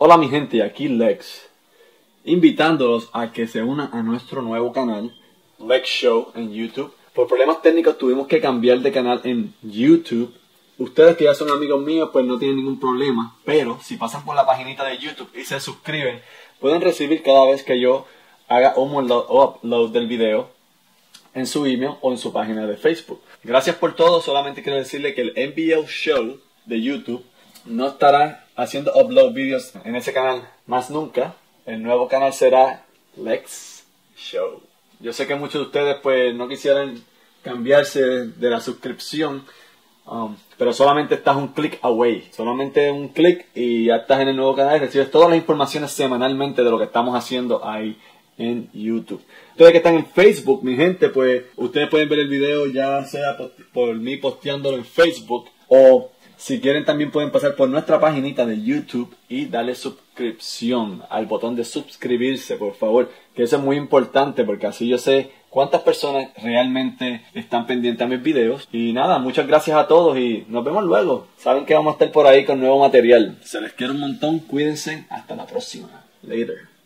Hola mi gente, aquí Lex, invitándolos a que se unan a nuestro nuevo canal, Lex Show en YouTube. Por problemas técnicos tuvimos que cambiar de canal en YouTube. Ustedes que ya son amigos míos pues no tienen ningún problema, pero si pasan por la paginita de YouTube y se suscriben, pueden recibir cada vez que yo haga upload del video en su email o en su página de Facebook. Gracias por todo, solamente quiero decirle que el NBL Show de YouTube no estará haciendo upload videos en ese canal más nunca. El nuevo canal será Lex Show. Yo sé que muchos de ustedes pues no quisieran cambiarse de la suscripción, pero solamente estás un clic away. Solamente un clic y ya estás en el nuevo canal y recibes todas las informaciones semanalmente de lo que estamos haciendo ahí en YouTube. Ustedes que están en Facebook, mi gente, pues ustedes pueden ver el video ya sea por mí posteándolo en Facebook, o si quieren también pueden pasar por nuestra paginita de YouTube y darle suscripción al botón de suscribirse, por favor. Que eso es muy importante porque así yo sé cuántas personas realmente están pendientes a mis videos. Y nada, muchas gracias a todos y nos vemos luego. Saben que vamos a estar por ahí con nuevo material. Se les quiere un montón, cuídense, hasta la próxima. Later.